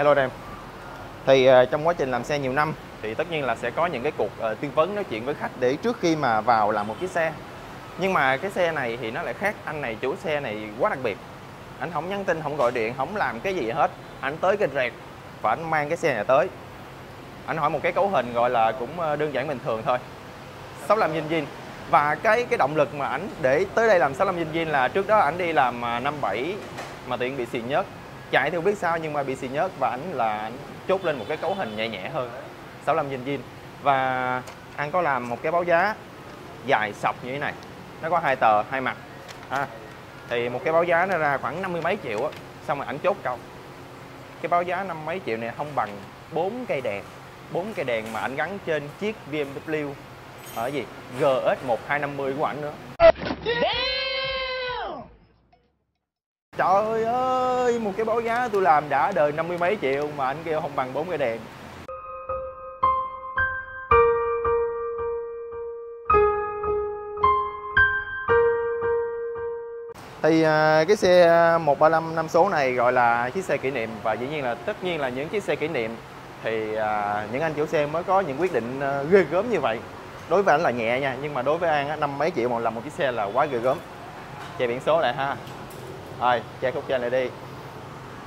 Hello em. Thì trong quá trình làm xe nhiều năm thì tất nhiên là sẽ có những cái cuộc tư vấn nói chuyện với khách để trước khi mà vào làm một chiếc xe. Nhưng mà cái xe này thì nó lại khác. Anh này, chủ xe này quá đặc biệt. Anh không nhắn tin, không gọi điện, không làm cái gì hết. Anh tới cái rẹt và anh mang cái xe này tới. Anh hỏi một cái cấu hình gọi là cũng đơn giản bình thường thôi, 65zz. Và cái động lực mà ảnh để tới đây làm 65zz là trước đó ảnh đi làm 57 mà tiện bị xì nhớt. Chạy thì không biết sao nhưng mà bị xì nhớt, và ảnh là ảnh chốt lên một cái cấu hình nhẹ nhẹ hơn 65zz. Và anh có làm một cái báo giá dài sọc như thế này, nó có hai tờ, hai mặt thì một cái báo giá nó ra khoảng 50 mấy triệu á. Xong rồi ảnh chốt câu cái báo giá 50 mấy triệu này không bằng 4 cây đèn mà ảnh gắn trên chiếc BMW ở gì GS 1250 của ảnh nữa. Trời ơi, một cái báo giá tôi làm đã đời 50 mấy triệu mà anh kêu không bằng 4 cây đèn. Thì cái xe 135 năm số này gọi là chiếc xe kỷ niệm, và dĩ nhiên là tất nhiên là những chiếc xe kỷ niệm thì những anh chủ xe mới có những quyết định ghê gớm như vậy. Đối với anh là nhẹ nha, nhưng mà đối với anh 50 mấy triệu mà làm một chiếc xe là quá ghê gớm. Che biển số lại ha. Rồi, che khúc trên lại đi.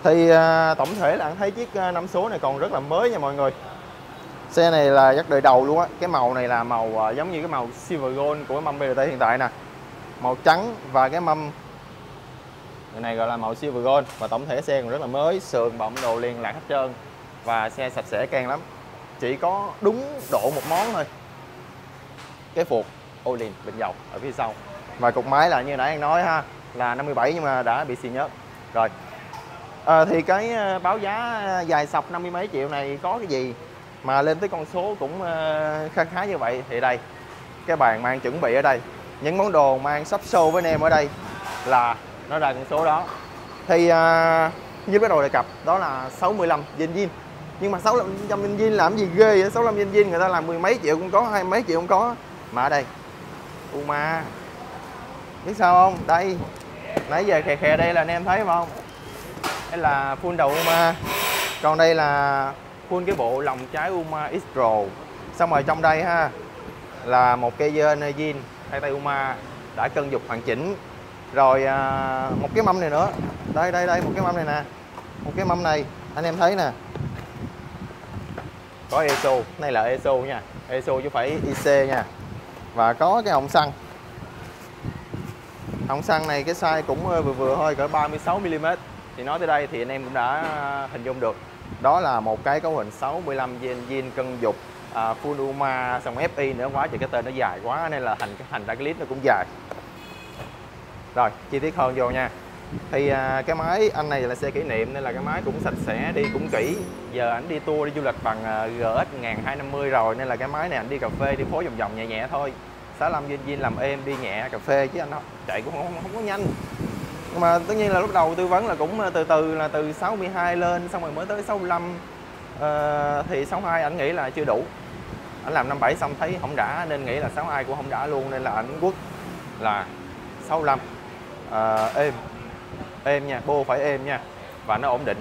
Thì tổng thể là anh thấy chiếc năm số này còn rất là mới nha mọi người. Xe này là chắc đời đầu luôn á. Cái màu này là màu giống như cái màu silver gold của mâm BLT hiện tại nè. Màu trắng, và cái mâm cái này gọi là màu silver gold. Và tổng thể xe còn rất là mới, sườn bọng đồ liền lạc hết trơn. Và xe sạch sẽ càng lắm. Chỉ có đúng độ một món thôi, cái phuộc ô liền bình dầu ở phía sau. Và cục máy là như nãy anh nói ha, là 57 nhưng mà đã bị xì nhớt rồi. Thì cái báo giá dài sọc 50 mấy triệu này có cái gì mà lên tới con số cũng khá như vậy? Thì đây, cái bàn mang chuẩn bị ở đây, những món đồ mang sắp show với anh em ở đây là nó ra con số đó. Thì như bắt đầu đề cập đó là 65zz. Nhưng mà 65zz làm gì ghê vậy? 65zz người ta làm 10 mấy triệu cũng có, 20 mấy triệu cũng có. Mà ở đây UMA, biết sao không? Đây, nãy giờ khè đây là anh em thấy không? Đây là full đầu UMA. Còn đây là full cái bộ lòng trái UMA X-Pro. Xong rồi trong đây ha, là một cây zin hai tay UMA đã cân dục hoàn chỉnh. Rồi một cái mâm này nữa. Đây, một cái mâm này nè. Một cái mâm này, anh em thấy nè, có ESO, này là ESO nha, ESO chứ phải IC nha. Và có cái họng xăng. Họng xăng này cái size cũng vừa thôi, cỡ 36 mm. Thì nói tới đây thì anh em cũng đã hình dung được. Đó là một cái cấu hình 65zz cân dục full UMA, xong FI nữa, quá trời cái tên nó dài quá nên là thành ra cái clip nó cũng dài. Rồi, chi tiết hơn vô nha. Thì cái máy anh này là xe kỷ niệm nên là cái máy cũng sạch sẽ, đi cũng kỹ. Giờ ảnh đi tour, đi du lịch bằng GS 1250 rồi nên là cái máy này ảnh đi cà phê, đi phố vòng vòng nhẹ nhẹ thôi. 65zz làm êm, đi nhẹ cà phê chứ anh không chạy cũng không có nhanh. Nhưng mà tất nhiên là lúc đầu tư vấn là cũng từ là từ 62 lên, xong rồi mới tới 65. Thì 62 ảnh nghĩ là chưa đủ. Ảnh làm 57 xong thấy không đã nên nghĩ là 62 cũng không đã luôn nên là ảnh quất là 65. Êm nha, bô phải êm nha, và nó ổn định.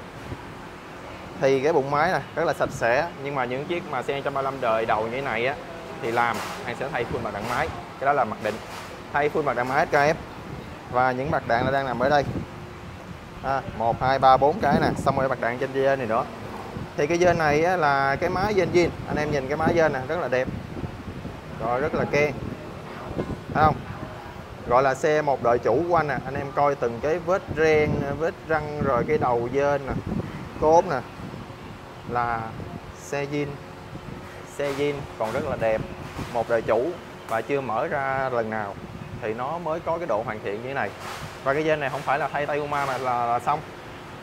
Thì cái bụng máy này rất là sạch sẽ, nhưng mà những chiếc mà xe 135 đời đầu như thế này á thì làm anh sẽ thay full mặt đạn máy, cái đó là mặc định, thay full mặt đạn máy SKF. Và những mặt đạn nó đang nằm ở đây 1, 2, 3, 4 cái nè, xong rồi mặt đạn trên dây này nữa. Thì cái dây này á, là cái máy dây zin, anh em nhìn cái máy dây nè rất là đẹp, rồi rất là keng, thấy không? Gọi là xe một đời chủ của anh nè, anh em coi từng cái vết ren, vết răng, rồi cái đầu dên nè, cốp nè, là xe zin còn rất là đẹp, một đời chủ và chưa mở ra lần nào thì nó mới có cái độ hoàn thiện như thế này. Và cái zin này không phải là thay tay UMA mà là xong,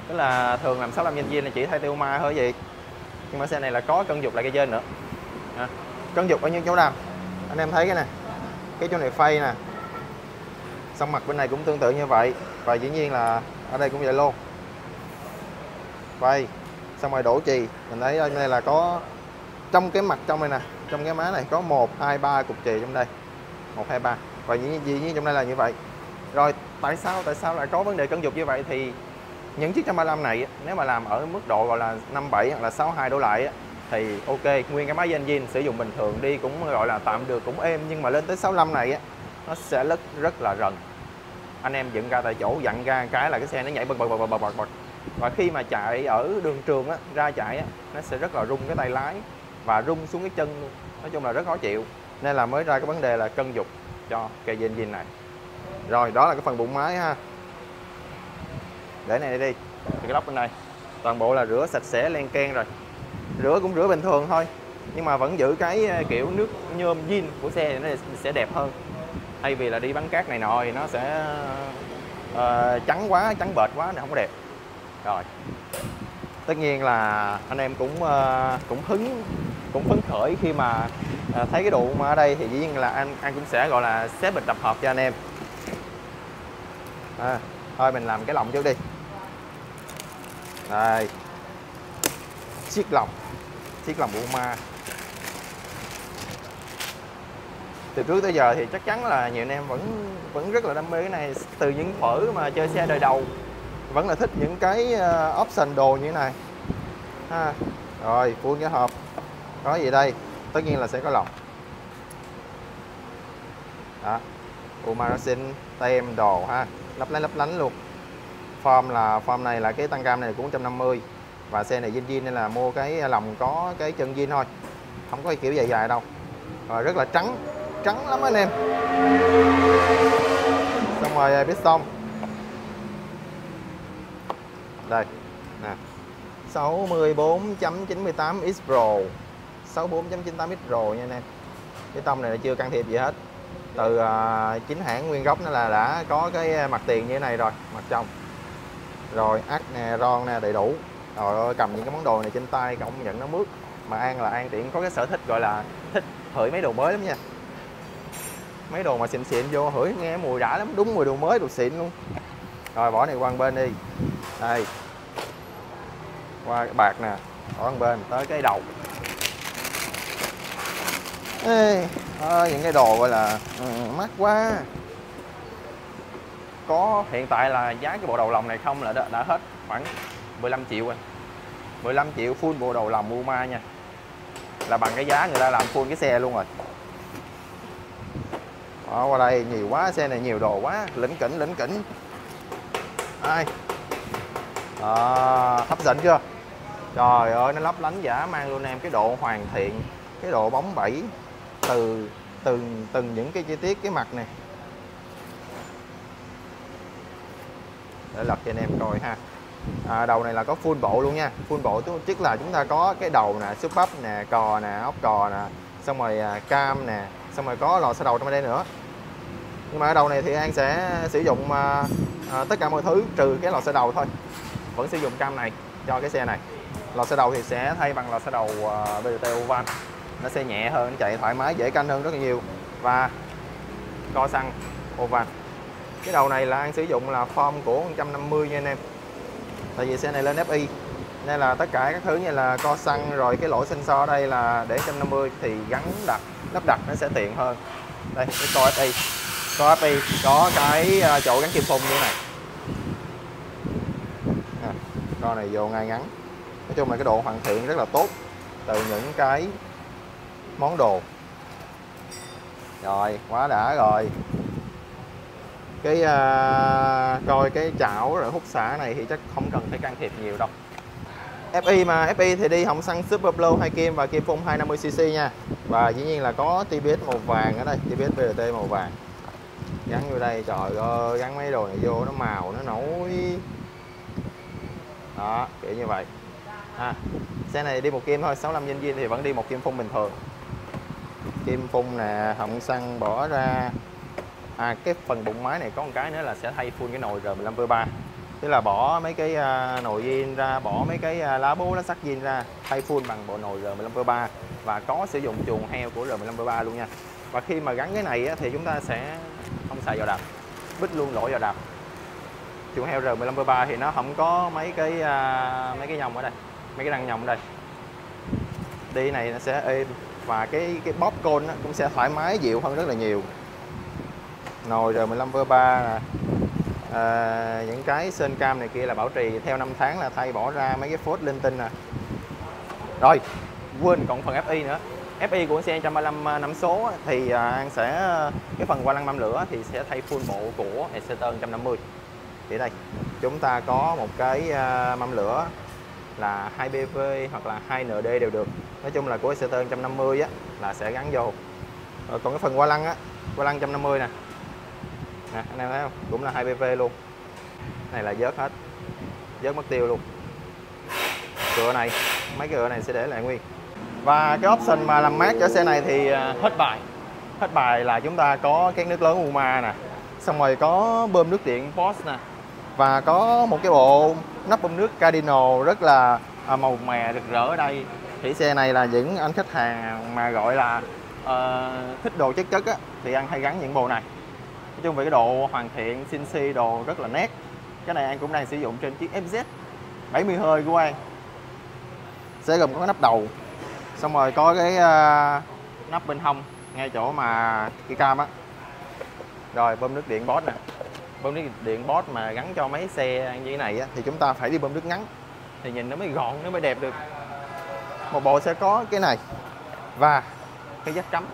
tức là thường làm 65zz là chỉ thay tay UMA thôi vậy. Nhưng mà xe này là có cân dục lại cái zin nữa. Cân dục ở những chỗ nào anh em thấy cái nè, cái chỗ này phay nè. Xong mặt bên này cũng tương tự như vậy, và dĩ nhiên là ở đây cũng vậy luôn. Vậy, xong rồi đổ chì, mình thấy ở đây là có trong cái mặt trong này nè, trong cái má này có 1, 2, 3 cục chì trong đây, 1, 2, 3. Và dĩ nhiên trong đây là như vậy. Rồi tại sao lại có vấn đề cân dục như vậy thì những chiếc 135 này nếu mà làm ở mức độ gọi là 57 hoặc là 62 đổ lại thì ok, nguyên cái máy zin sử dụng bình thường đi cũng gọi là tạm được, cũng êm. Nhưng mà lên tới 65 này nó sẽ rất là rần. Anh em dựng ra tại chỗ dặn ra cái là cái xe nó nhảy bật. Và khi mà chạy ở đường trường ra chạy nó sẽ rất là rung cái tay lái và rung xuống cái chân luôn. Nói chung là rất khó chịu. Nên là mới ra cái vấn đề là cân dục cho cây zin này. Rồi, đó là cái phần bụng máy ha. Để này đi, thì cái lốc bên đây toàn bộ là rửa sạch sẽ len ken rồi. Rửa cũng rửa bình thường thôi, nhưng mà vẫn giữ cái kiểu nước nhôm zin của xe thì nó sẽ đẹp hơn. Thay vì là đi bắn cát này nọ thì nó sẽ trắng quá, trắng bệt quá nó không có đẹp. Rồi, tất nhiên là anh em cũng phấn khởi khi mà thấy cái độ mà ở đây thì dĩ nhiên là anh cũng sẽ gọi là xếp bịch tập hợp cho anh em. Thôi mình làm cái lồng trước đi. Đây, chiếc lồng UMA. Từ trước tới giờ thì chắc chắn là nhiều anh em vẫn rất là đam mê cái này. Từ những phở mà chơi xe đời đầu vẫn là thích những cái option đồ như thế này ha. Rồi full cái hộp có gì đây, tất nhiên là sẽ có lồng đó. UMA Racing tem đồ ha, lấp lánh luôn. Form này là cái tăng cam này cũng 150. Và xe này zin nên là mua cái lòng có cái chân zin thôi, không có kiểu dài đâu. Rồi rất là trắng lắm anh em. Xong rồi piston đây nè, 64.98 X Pro, 64.98 X Pro nha anh em. Piston này là chưa can thiệp gì hết, từ chính hãng nguyên gốc nó là đã có cái mặt tiền như thế này rồi, mặt trong rồi ắt nè, ron nè, đầy đủ. Rồi cầm những cái món đồ này trên tay công nhận nó mướt. Mà An tiện có cái sở thích gọi là thích hửi mấy đồ mới lắm nha. Mấy đồ mà xịn vô hửi nghe mùi đã lắm, đúng mùi đồ mới, đồ xịn luôn. Rồi bỏ này qua bên đi. Đây, qua cái bạc nè, bỏ bên tới cái đầu. Ê, những cái đồ gọi là mắc quá. Có hiện tại là giá cái bộ đầu lòng này không là đã hết khoảng 15 triệu anh. 15 triệu full bộ đầu lòng UMA nha. Là bằng cái giá người ta làm full cái xe luôn rồi. Đó, qua đây nhiều quá, xe này nhiều đồ quá, lỉnh kỉnh. Ai? Hấp dẫn chưa? Trời ơi nó lấp lánh dã man luôn em, cái độ hoàn thiện, cái độ bóng bẩy từ từng những cái chi tiết cái mặt này. Để lật cho anh em coi ha. Đầu này là có full bộ luôn nha, full bộ tức là chúng ta có cái đầu nè, xúc bắp nè, cò nè, ốc cò nè, xong rồi cam nè, xong rồi có lò xo đầu trong đây nữa. Nhưng mà ở đầu này thì An sẽ sử dụng tất cả mọi thứ trừ cái lò xo đầu thôi, vẫn sử dụng cam này cho cái xe này. Lò xo đầu thì sẽ thay bằng lò xo đầu BDT Oval, nó sẽ nhẹ hơn, chạy thoải mái, dễ canh hơn rất là nhiều. Và co xăng Oval, cái đầu này là An sử dụng là form của 150 nha anh em. Tại vì xe này lên FI nên là tất cả các thứ như là co xăng rồi cái lỗ sensor ở đây là để 150 thì lắp đặt nó sẽ tiện hơn. Đây cái co FI có cái chỗ gắn kim phun như này nè, co này vô ngay ngắn. Nói chung là cái độ hoàn thiện rất là tốt từ những cái món đồ. Rồi quá đã rồi. Cái coi cái chảo rồi hút xả này thì chắc không cần phải can thiệp nhiều đâu. FI mà, FI thì đi hỏng xăng Super Blue 2 kim và kim phun 250cc nha. Và dĩ nhiên là có TBS màu vàng ở đây, TBS BLT màu vàng gắn vô đây. Trời ơi gắn mấy đồ này vô nó màu nó nổi đó, kiểu như vậy. Xe này đi 1 kim thôi, 65 zz thì vẫn đi 1 kim phun bình thường. Kim phun nè, hỏng xăng bỏ ra. Cái phần bụng máy này có một cái nữa là sẽ thay full cái nồi R15V3, tức là bỏ mấy cái nồi zin ra, bỏ mấy cái lá bố lá sắt zin ra, thay full bằng bộ nồi R15V3 và có sử dụng chuồng heo của R15V3 luôn nha. Và khi mà gắn cái này thì chúng ta sẽ không xài vào đạp, bích luôn lỗ vào đạp. Chuồng heo R15V3 thì nó không có mấy cái nhông ở đây, mấy cái răng nhông ở đây. Đi này nó sẽ êm và cái bóp côn cũng sẽ thoải mái dịu hơn rất là nhiều. Nồi R15V3 nè, những cái sơn cam này kia là bảo trì theo 5 tháng là thay bỏ ra mấy cái phốt linh tinh nè. Rồi quên còn phần FI nữa. FI của xe 135 năm số thì An sẽ cái phần qua lăng mâm lửa thì sẽ thay full bộ của Exciter 150. Thì đây chúng ta có một cái mâm lửa là 2BV hoặc là 2ND đều được. Nói chung là của Exciter 150 á, là sẽ gắn vô. Rồi, còn cái phần qua lăng 150 nè. Nè, anh em thấy không? Cũng là 2BV luôn. Này là vớt hết. Vớt mất tiêu luôn. Cửa này, mấy cái cửa này sẽ để lại nguyên. Và cái option mà làm mát cho xe này thì hết bài. Hết bài là chúng ta có cái nước lớn UMA nè. Xong rồi có bơm nước điện Bosch nè. Và có một cái bộ nắp bơm nước Cardinal rất là màu mè rực rỡ ở đây. Thì xe này là những anh khách hàng mà gọi là thích đồ chất chất á, thì ăn hay gắn những bộ này. Nói chung về cái độ hoàn thiện, xinh xi, đồ rất là nét. Cái này anh cũng đang sử dụng trên chiếc FZ 70 hơi của anh. Sẽ gồm có cái nắp đầu, xong rồi có cái nắp bên hông ngay chỗ mà cái cam á. Rồi bơm nước điện Bosch nè. Bơm nước điện Bosch mà gắn cho mấy xe như thế này á, thì chúng ta phải đi bơm nước ngắn thì nhìn nó mới gọn, nó mới đẹp được. Một bộ sẽ có cái này và cái dắt cắm.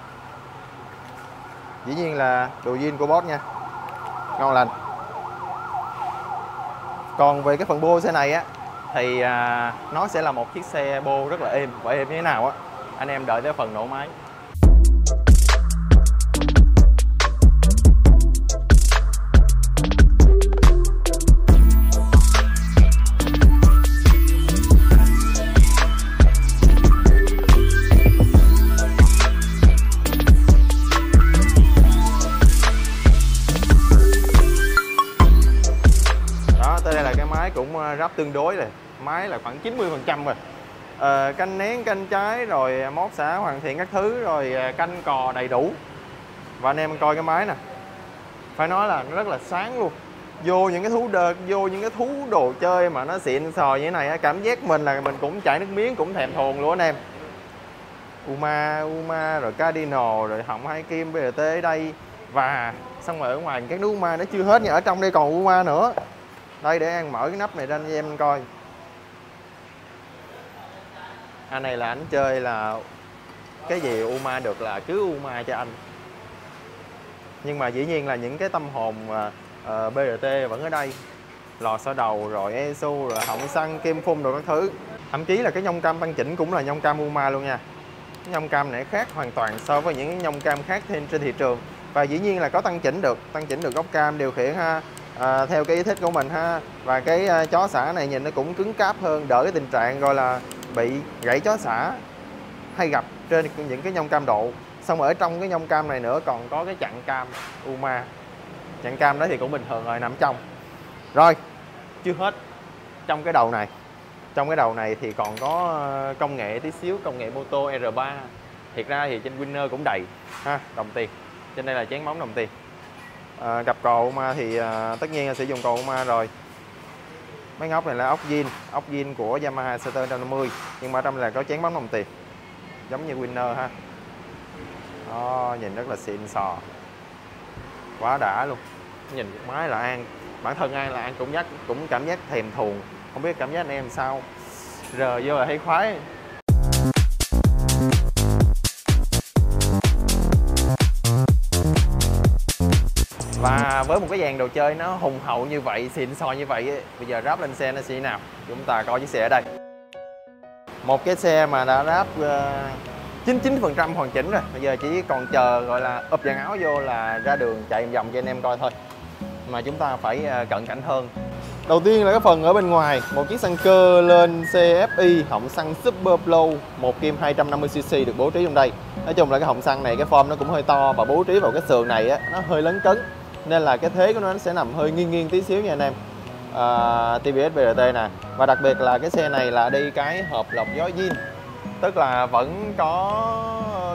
Dĩ nhiên là đồ zin của Bosch nha, ngon lành. Còn về cái phần bô xe này á, thì nó sẽ là một chiếc xe bô rất là êm. Và êm như thế nào á, anh em đợi tới phần nổ máy. Ráp tương đối rồi, máy là khoảng 90% rồi. Canh nén, canh trái, rồi móc xả hoàn thiện các thứ, rồi canh cò đầy đủ. Và anh em coi cái máy nè, phải nói là nó rất là sáng luôn. Vô những cái thú đợt, vô những cái thú đồ chơi mà nó xịn sò như thế này, cảm giác mình là mình cũng chảy nước miếng, cũng thèm thuồng luôn anh em. UMA rồi Cardinal, rồi họng hai kim BLT ở đây. Và xong rồi ở ngoài các nước UMA nó chưa hết nha, ở trong đây còn UMA nữa. Đây để anh mở cái nắp này ra cho em coi. Anh này là anh chơi là cái gì UMA được là cứ UMA cho anh. Nhưng mà dĩ nhiên là những cái tâm hồn BDT vẫn ở đây. Lò xo đầu rồi ESU rồi họng xăng kim phun đồ các thứ. Thậm chí là cái nhông cam tăng chỉnh cũng là nhông cam UMA luôn nha. Cái nhông cam này khác hoàn toàn so với những nhông cam khác trên thị trường. Và dĩ nhiên là có tăng chỉnh được góc cam, điều khiển ha. Theo cái ý thích của mình ha. Và cái chó xả này nhìn nó cũng cứng cáp hơn, đỡ cái tình trạng gọi là bị gãy chó xả hay gặp trên những cái nhông cam độ. Xong ở trong cái nhông cam này nữa còn có cái chặn cam UMA. Chặn cam đó thì cũng bình thường rồi, nằm trong. Rồi chưa hết. Trong cái đầu này, trong cái đầu này thì còn có công nghệ tí xíu, công nghệ mô tô R3. Thiệt ra thì trên Winner cũng đầy ha, đồng tiền. Trên đây là chén móng đồng tiền. Gặp cầu UMA thì tất nhiên là sử dụng cầu UMA rồi. Mấy ốc này là ốc zin của Yamaha SR150 150. Nhưng mà trong là có chén bóng đồng tiền. Giống như Winner ha. Đó, nhìn rất là xịn sò. Quá đã luôn. Nhìn máy là An, bản thân An là An cũng cảm giác thèm thuồng. Không biết cảm giác anh em sao. Rờ vô là thấy khoái. Và với một cái dàn đồ chơi nó hùng hậu như vậy, xịn sò như vậy, bây giờ ráp lên xe nó sẽ nào? Chúng ta có chiếc xe ở đây. Một cái xe mà đã ráp 99% hoàn chỉnh rồi. Bây giờ chỉ còn chờ gọi là úp dàn áo vô là ra đường chạy vòng cho anh em coi thôi. Mà chúng ta phải cận cảnh hơn. Đầu tiên là cái phần ở bên ngoài. Một chiếc xăng cơ lên xe FI, họng xăng Super Blow 1 kim 250cc được bố trí trong đây. Nói chung là cái họng xăng này cái form nó cũng hơi to. Và bố trí vào cái sườn này á, nó hơi lấn cấn. Nên là cái thế của nó sẽ nằm hơi nghiêng tí xíu nha anh em. TBS BRT nè. Và đặc biệt là cái xe này là đi cái hộp lọc gió zin. Tức là vẫn có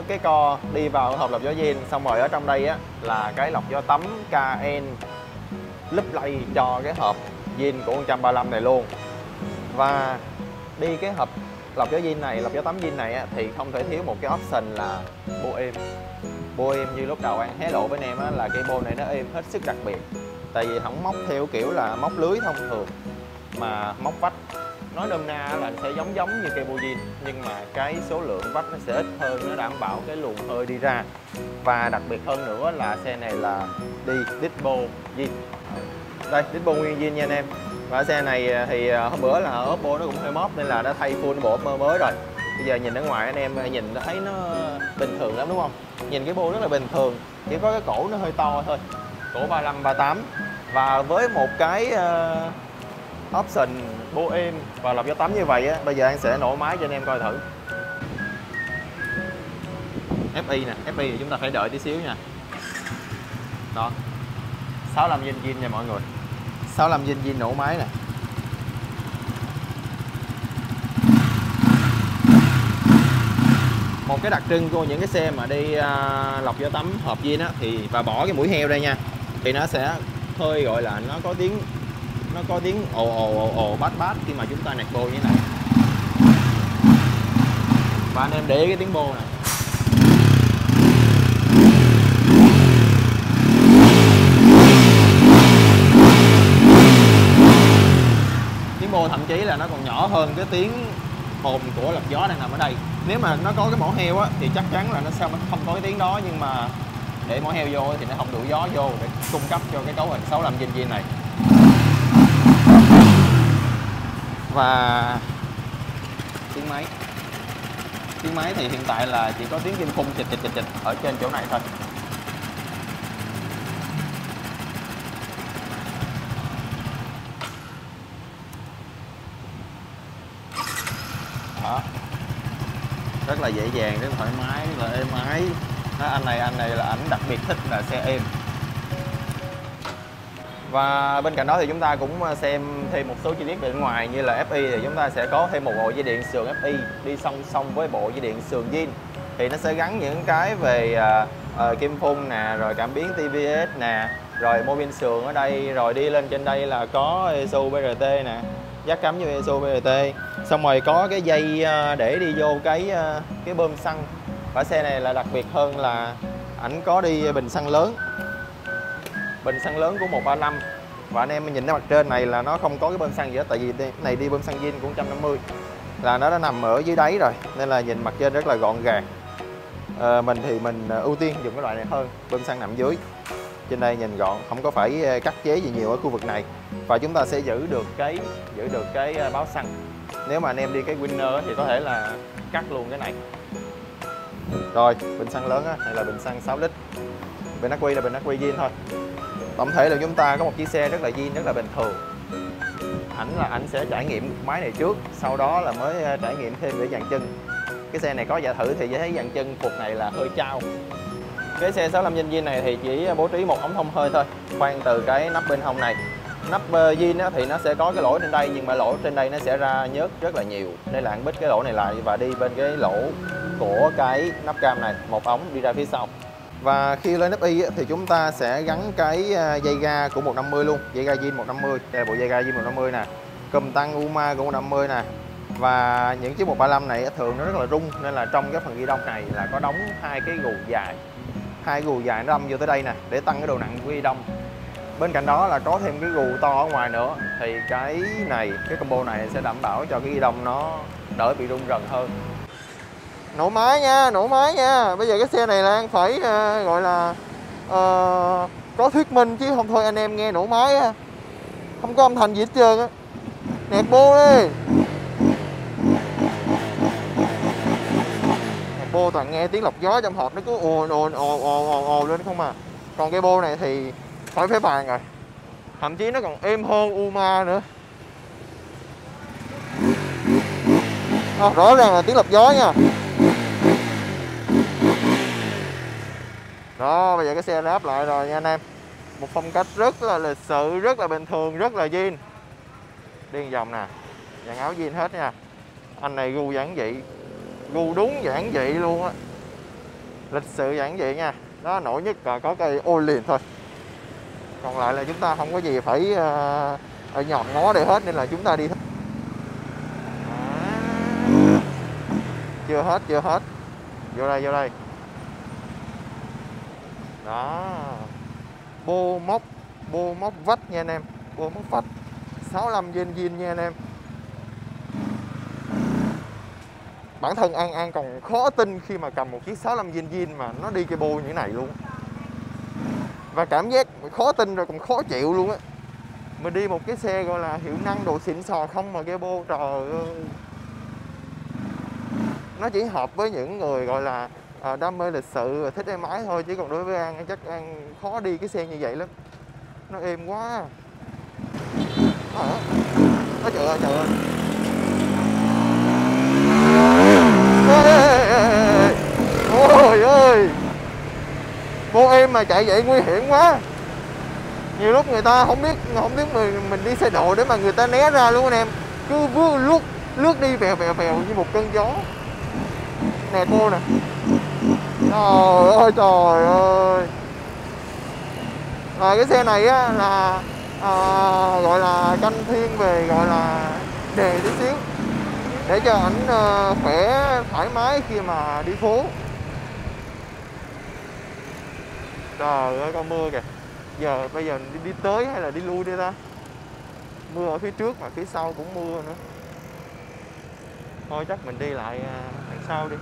cái co đi vào hộp lọc gió zin. Xong rồi ở trong đây á, là cái lọc gió tấm K&N lúp lay cho cái hộp zin của 135 này luôn. Và đi cái hộp lọc gió zin này, lọc gió tấm zin này á, thì không thể thiếu một cái option là bô êm. Bô êm như lúc đầu anh hé lộ với anh em á, là cái bô này nó êm hết sức đặc biệt. Tại vì không móc theo kiểu là móc lưới thông thường mà móc vách. Nói nôm na là sẽ giống như cây bujin, nhưng mà cái số lượng vách nó sẽ ít hơn, nó đảm bảo cái luồng hơi đi ra. Và đặc biệt hơn nữa là xe này là đi dispo zin. Đây, dispo nguyên zin nha anh em. Và xe này thì hôm bữa là Oppo nó cũng hơi móp nên là đã thay full bộ Oppo mới rồi. Bây giờ nhìn ở ngoài anh em nhìn thấy nó bình thường lắm đúng không? Nhìn cái bô rất là bình thường, chỉ có cái cổ nó hơi to thôi. Cổ 35, 38. Và với một cái option bô êm và lọc gió tắm như vậy á, bây giờ anh sẽ nổ máy cho anh em coi thử. FI nè, FI thì chúng ta phải đợi tí xíu nha. Đó. 65zz zin nha mọi người. 65zz zin nổ máy nè. Một cái đặc trưng của những cái xe mà đi lọc gió tắm hợp zin á thì và bỏ cái mũi heo đây nha, thì nó sẽ hơi gọi là nó có tiếng, nó có tiếng ồ ồ ồ ồ bát bát khi mà chúng ta nẹt bô như thế này. Và anh em để ý cái tiếng bô này. Tiếng bô thậm chí là nó còn nhỏ hơn cái tiếng hồn của lọc gió đang nằm ở đây. Nếu mà nó có cái mỏ heo á thì chắc chắn là nó sẽ không có cái tiếng đó, nhưng mà để mỏ heo vô thì nó không đủ gió vô để cung cấp cho cái cấu hình 65zz này. Và tiếng máy, tiếng máy thì hiện tại là chỉ có tiếng kim khung chịch chịch chịch chịch ở trên chỗ này thôi. Đó, rất là dễ dàng, rất thoải mái, rất là êm ái. Anh này là ảnh đặc biệt thích là xe êm. Và bên cạnh đó thì chúng ta cũng xem thêm một số chi tiết bên ngoài, như là FI thì chúng ta sẽ có thêm một bộ dây điện sườn FI đi song song với bộ dây điện sườn zin, thì nó sẽ gắn những cái về kim phun nè, rồi cảm biến TVS nè, rồi mô bin sườn ở đây, rồi đi lên trên đây là có ESU BRT nè, giác cắm như ESU BRT, xong rồi có cái dây để đi vô cái bơm xăng. Và xe này là đặc biệt hơn là ảnh có đi bình xăng lớn, bình xăng lớn của 135. Và anh em nhìn ở mặt trên này là nó không có cái bơm xăng gì hết, tại vì cái này đi bơm xăng zin của 150 là nó đã nằm ở dưới đáy rồi, nên là nhìn mặt trên rất là gọn gàng. Mình thì mình ưu tiên dùng cái loại này hơn, bơm xăng nằm dưới, trên đây nhìn gọn, không có phải cắt chế gì nhiều ở khu vực này. Và chúng ta sẽ giữ được cái báo xăng. Nếu mà anh em đi cái Winner thì có thể là cắt luôn cái này. Rồi, bình xăng lớn á, này là bình xăng 6 lít. Bình ắc quy là bình ắc quy zin thôi. Tổng thể là chúng ta có một chiếc xe rất là zin, rất là bình thường. Ảnh sẽ trải nghiệm máy này trước, sau đó là mới trải nghiệm thêm về dàn chân. Cái xe này có giả thử thì thấy dàn chân cục này là hơi trao. Cái xe 65zz zin này thì chỉ bố trí một ống thông hơi thôi, khoan từ cái nắp bên hông này. Nắp zin thì nó sẽ có cái lỗ trên đây, nhưng mà lỗ trên đây nó sẽ ra nhớt rất là nhiều, nên là anh bít cái lỗ này lại và đi bên cái lỗ của cái nắp cam này, một ống đi ra phía sau. Và khi lên nắp y thì chúng ta sẽ gắn cái dây ga của 150 luôn, dây ga zin 150, đây là bộ dây ga zin 150 nè, cùm tăng UMA của 150 nè. Và những chiếc 135 này thường nó rất là rung, nên là trong cái phần ghi đông này là có đóng hai cái gù dài, nó đâm vô tới đây nè để tăng cái độ nặng của ghi đông. Bên cạnh đó là có thêm cái gù to ở ngoài nữa, thì cái này, cái combo này sẽ đảm bảo cho cái ghi đông nó đỡ bị rung rần hơn. Nổ máy nha, nổ máy nha. Bây giờ cái xe này là anh phải gọi là có thuyết minh, chứ không thôi anh em nghe nổ máy á, không có âm thanh gì hết trơn á. Nẹt bô đi. Nẹt bô toàn nghe tiếng lọc gió trong hộp nó cứ ồn lên không à. Còn cái bô này thì khỏi phải bàn rồi. Thậm chí nó còn êm hơn UMA nữa. À, rõ ràng là tiếng lọc gió nha. Đó, bây giờ cái xe ráp lại rồi nha anh em. Một phong cách rất là lịch sự, rất là bình thường, rất là zin. Đi vòng nè, dàn áo zin hết nha. Anh này gu giản dị, gu đúng giản dị luôn á, lịch sự giản dị nha. Đó, nổi nhất là có cây ô liền thôi, còn lại là chúng ta không có gì phải ở nhọn ngó để hết, nên là chúng ta đi. Chưa hết, vô đây. Đó, bô móc bô móc vách nha anh em, bô móc vách 65 zz nha anh em. Bản thân An còn khó tin khi mà cầm một chiếc 65 zz mà nó đi cái bô như thế này luôn, và cảm giác khó tin rồi cũng khó chịu luôn á. Mình đi một cái xe gọi là hiệu năng độ xịn sò không mà cái bô, trời ơi, nó chỉ hợp với những người gọi là đam mê lịch sự, thích em ái thôi, chứ còn đối với An chắc An khó đi cái xe như vậy lắm, nó êm quá. Trời ơi, trời ơi. Ôi ơi, bô em mà chạy vậy nguy hiểm quá. Nhiều lúc người ta không biết mình đi xe độ để mà người ta né ra luôn anh em. Cứ vướng lướt đi vèo vèo vèo như một cơn gió. Nè cô nè. Trời ơi, trời ơi. Và cái xe này á là gọi là canh thiên về gọi là đề tí xíu, để cho ảnh khỏe thoải mái khi mà đi phố. Trời ơi, con mưa kìa. Giờ bây giờ đi tới hay là đi lui đi ta? Mưa ở phía trước mà phía sau cũng mưa nữa. Thôi chắc mình đi lại đằng sau đi.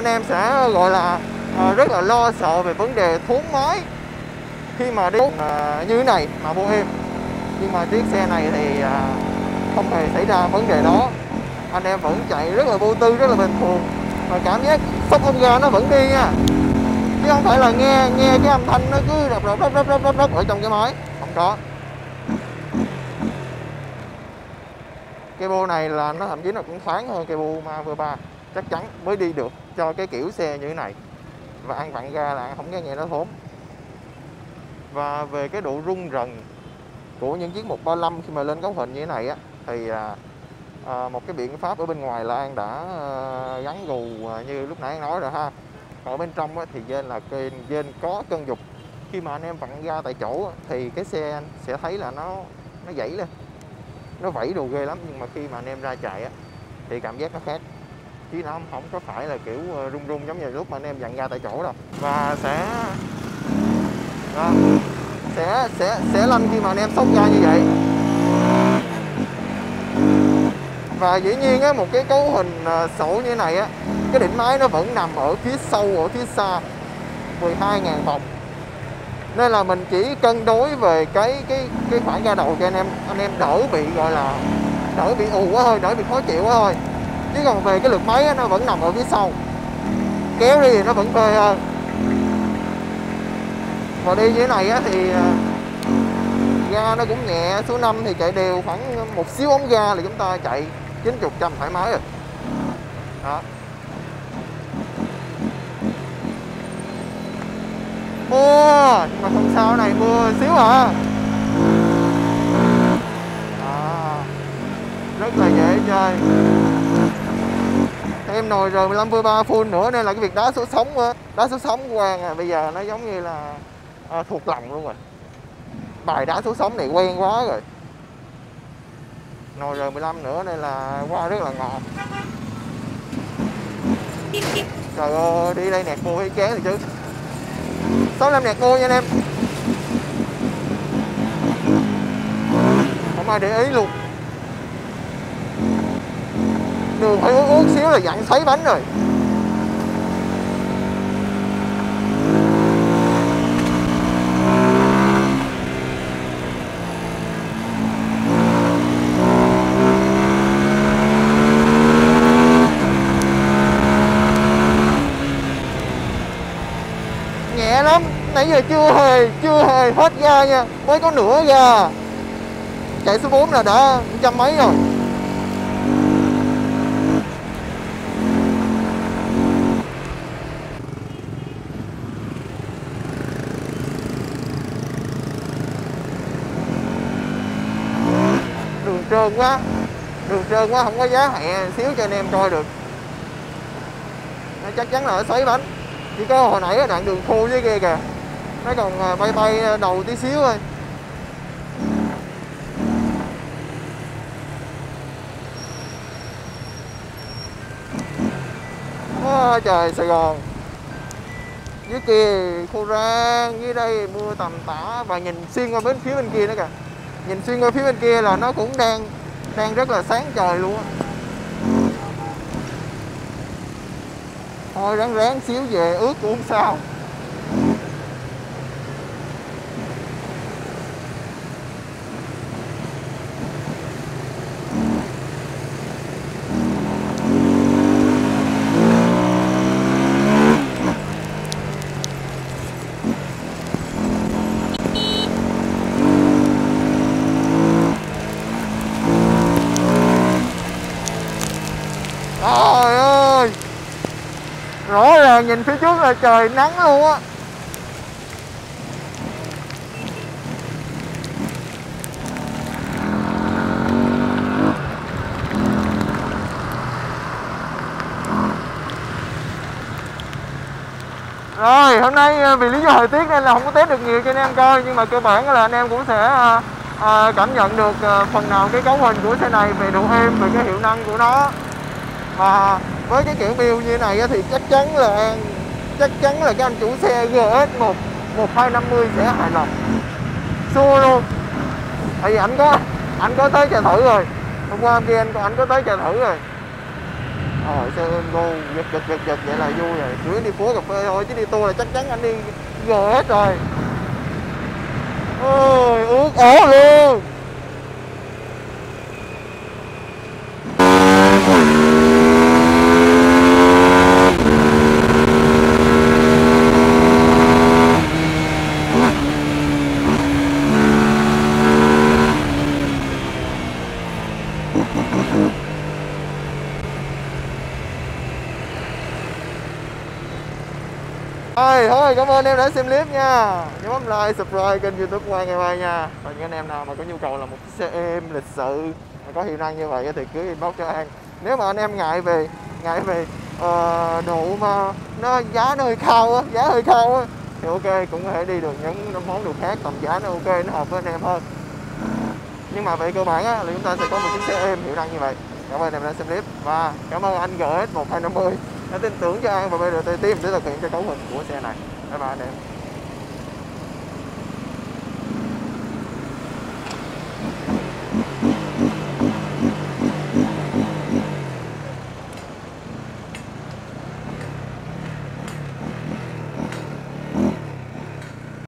Anh em sẽ gọi là rất là lo sợ về vấn đề thốn mái khi mà đi như thế này mà bô em, nhưng mà chiếc xe này thì không hề xảy ra vấn đề đó. Anh em vẫn chạy rất là vô tư, rất là bình thường, và cảm giác sốc ống ga nó vẫn đi nha, chứ không phải là nghe cái âm thanh nó cứ đập ở trong cái máy. Không có. Cái bô này là nó thậm chí nó cũng thoáng hơn cái bô ma V3, chắc chắn mới đi được cho cái kiểu xe như thế này. Và An vặn ra là An không nghe nó thốn. Và về cái độ rung rần của những chiếc 135 khi mà lên góc hình như thế này á, thì một cái biện pháp ở bên ngoài là An đã gắn gù như lúc nãy An nói rồi ha. Còn ở bên trong á, thì dên có cân dục. Khi mà anh em vặn ra tại chỗ á, thì cái xe anh sẽ thấy là nó dãy lên, nó vẫy đồ ghê lắm. Nhưng mà khi mà anh em ra chạy á, thì cảm giác nó khác, chứ nó không có phải là kiểu rung giống như lúc mà anh em dặn ra tại chỗ đâu. Và sẽ lăn khi mà anh em xốc ra như vậy. Và dĩ nhiên á, một cái cấu hình sổ như này á, cái đỉnh máy nó vẫn nằm ở phía sâu, ở phía xa 12.000 vòng, nên là mình chỉ cân đối về cái khoảng ga đầu cho anh em đỡ bị gọi là đỡ bị ù quá thôi, đỡ bị khó chịu quá thôi. Chứ còn về cái lượt máy á, nó vẫn nằm ở phía sau, kéo đi thì nó vẫn bê hơn. Và đi dưới này á, thì ga nó cũng nhẹ, số 5 thì chạy đều khoảng một xíu ống ga là chúng ta chạy 90% thoải mái rồi đó. Mưa nhưng mà không sao, này mưa xíu hả à, rất là dễ chơi. Em nồi rồi 15V3 full nữa, nên là cái việc đá số sóng của An bây giờ nó giống như là thuộc lòng luôn rồi. Bài đá số sóng này quen quá rồi. Nồi rồi 15 nữa nên là qua rất là ngọt. Trời ơi, đi đây nẹt bô hay chén thì chứ 65 nẹt bô nha anh em, không ai để ý luôn. Đường phải uống xíu là dặn xoáy bánh rồi. Nhẹ lắm, nãy giờ chưa hề hết ga nha, mới có nửa ga. Chạy số 4 là đã trăm mấy rồi. trơn quá, đường trơn quá, không có giá hẹ xíu cho anh em coi được. Nó chắc chắn là nó xoáy bánh. Chỉ có hồi nãy là đoạn đường khô dưới kia kìa, nó còn bay bay đầu tí xíu thôi. Ôi trời, Sài Gòn dưới kia khô rang, dưới đây mưa tầm tã, và nhìn xuyên qua bên phía bên kia nữa kìa, nhìn xuyên qua phía bên kia là nó cũng đang rất là sáng trời luôn á. Thôi ráng ráng xíu về ướt cũng không sao. Nhìn phía trước là trời nắng luôn á. Rồi hôm nay vì lý do thời tiết nên là không có test được nhiều cho anh em coi, nhưng mà cơ bản là anh em cũng sẽ cảm nhận được phần nào cái cấu hình của xe này về độ êm, về cái hiệu năng của nó. Và với cái kiểu build như này thì chắc chắn là các anh chủ xe GS 1250 sẽ hài lòng xua luôn. Tại vì anh có tới chạy thử rồi, hôm qua kia anh có tới chạy thử rồi. Rồi xe ôm ngu giật vậy là vui rồi, cứ đi phố cà phê thôi, chứ đi tour là chắc chắn anh đi GS rồi. Ôi ướt ổ luôn. Thôi cảm ơn em đã xem clip nha, nhớ bấm like, subscribe kênh YouTube của Ngày Mai nha. Và những anh em nào mà có nhu cầu là một chiếc xe êm, lịch sự mà có hiệu năng như vậy thì cứ inbox cho An. Nếu mà anh em ngại về độ mà nó giá hơi cao á thì ok, cũng có thể đi được những món đồ khác tầm giá nó ok, nó hợp với anh em hơn. Nhưng mà về cơ bản á là chúng ta sẽ có một chiếc xe êm hiệu năng như vậy. Cảm ơn em đã xem clip và cảm ơn anh GS 1250 đã tin tưởng cho An và BDT team để thực hiện cho cấu hình của xe này. Bye bye anh em.